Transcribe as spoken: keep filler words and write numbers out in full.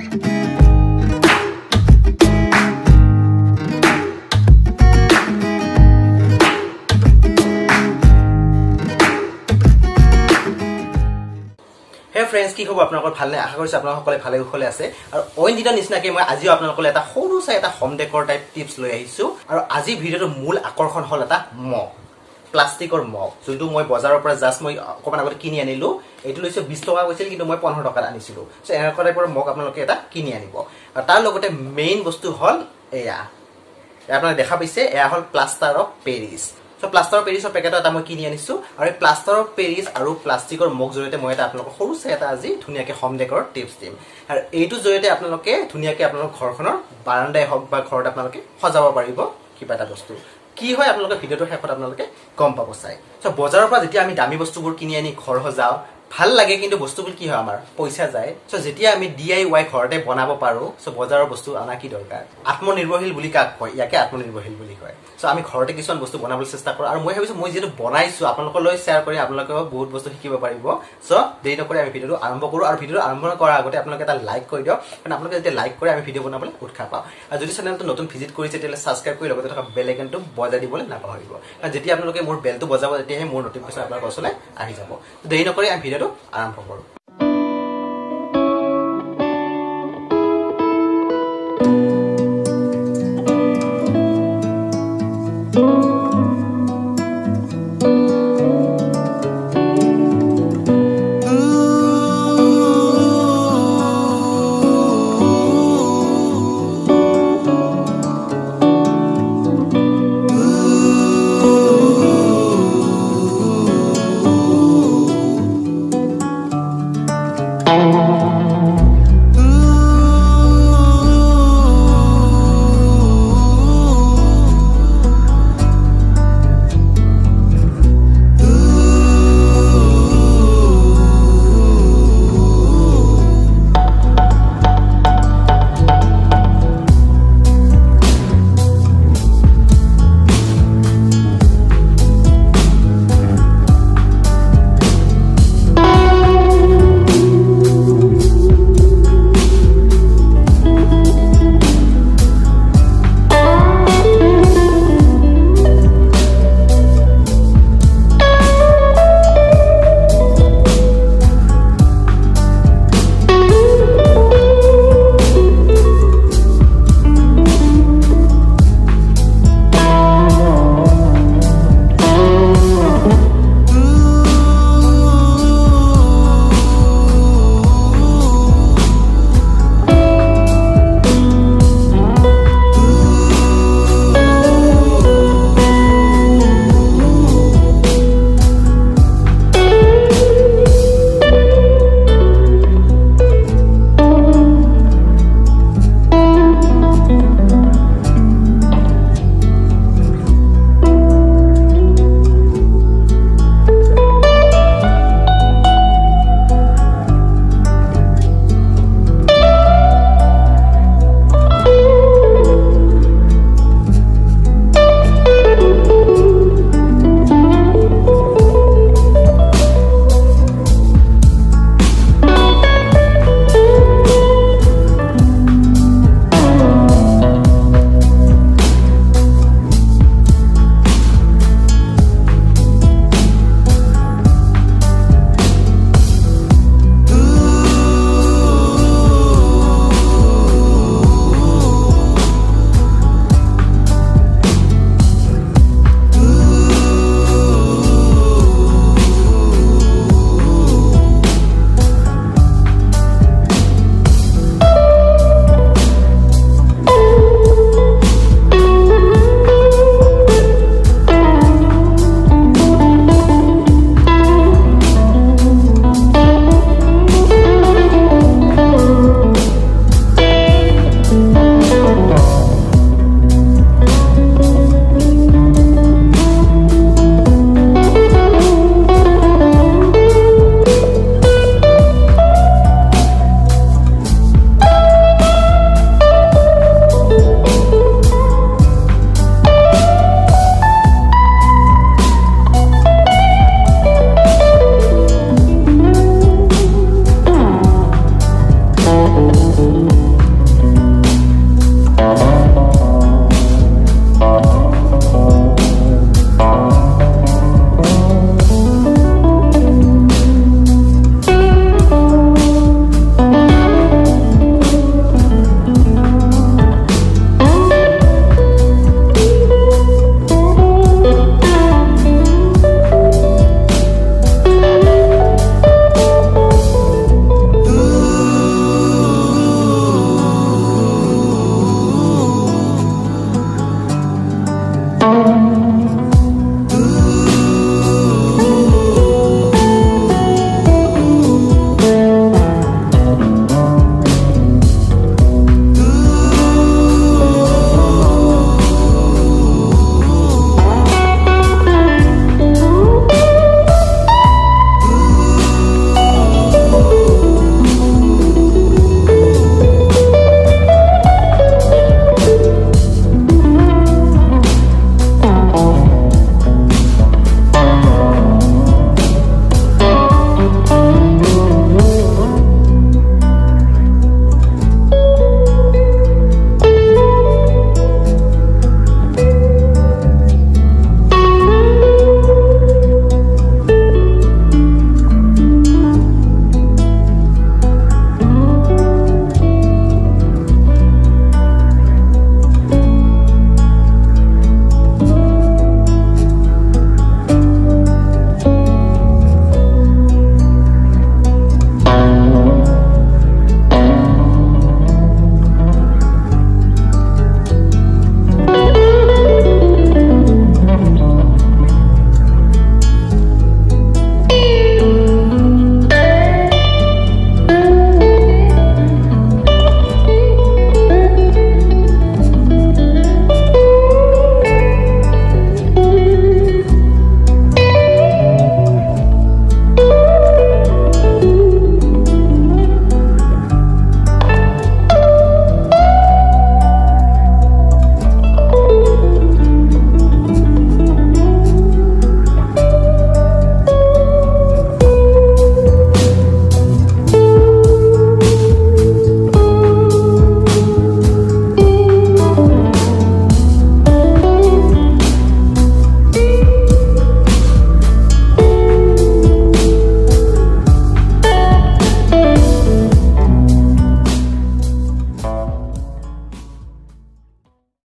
Friends, কি খবৰ আপোনালোকৰ ভালনে আশা কৰিছো আপোনালোক সকলে ভালে উখলে আছে আৰু অইন দিনৰ নিচিনাকে মই আজিও আপোনালোকলৈ এটা সৰু চাই এটা হোম ডেকৰ টাইপ টিপছ লৈ আহিছো আৰু আজি ভিডিওৰ মূল আকৰ্ষণ হল এটা মগ প্লাষ্টিকৰ মগ যোনটো মই বজাৰৰ পৰা জাস্ট মই অকমান আগতে কিনি আনিলো এটো লৈছে বিশ টকা কৈছিল কিন্তু মই পোন্ধৰ টকাত আনিছিলো সো এনে কৰাৰ পৰা মগ আপোনালোকে এটা কিনি আনিব আৰু তাৰ লগতে মেইন বস্তু হল এয়া আপোনালোকে দেখা পাইছে এয়া হল plaster of Paris So plaster of Paris or packet of Tamakini and Su, or a plaster of Paris, Aru plastic or mock Zoeta Moeta Apno, who set as it, Tunaka home decor tips team. Her A to Zoeta Apnoke, Tunaka Apno Corconer, Baranda Hogback Horde Apnoke, Hozawa Baribo, Kipatabos two. Kiho Apnoka Pido to Hapanoke, Composai. So Bozarpa, the Tiami Dami was to work in any Corhozao, Palagak into Bostubu Kihammer, Poisazai, so Zetia made DIY Horde, Bonabo Paro, so Bozar was to Anaki Dorka. Atmonirohil Bulika, Yaka Atmonirohil Bulikoi. So আমি ঘৰতে কিছন বস্তু বনাবলৈ চেষ্টা কৰোঁ আৰু মই ভাবিছো মই যেটো বনাইছো আপোনালোকলৈ শেয়াৰ কৰি আপোনালোকক বহুত বস্তু শিকিব পাৰিব সো দেৰি নকৰি আমি ভিডিওটো আৰম্ভ কৰোঁ আৰু ভিডিওটো আৰম্ভ কৰাৰ আগতে আপোনালোকে এটা লাইক কৰি দিয়ক কাৰণ আপোনালোকে যেতিয়া লাইক কৰে আমি ভিডিও বনাবলৈ উৎসাহ পাওঁ আৰু যদি চেনেলটো নতুন ভিজিট কৰিছে তেলে সাবস্ক্ৰাইব কৰি লগতে থকা বেল আইকনটো বজাই দিবলৈ নাপাহৰিব আৰু যেতিয়া আপোনালোকে মোৰ বেলটো বজাব তেতিয়াহে মোৰ নটিফিকেশ্যন আপোনালোকৰ ওচৰলৈ আহি যাব দেৰি নকৰি আমি ভিডিওটো আৰম্ভ কৰোঁ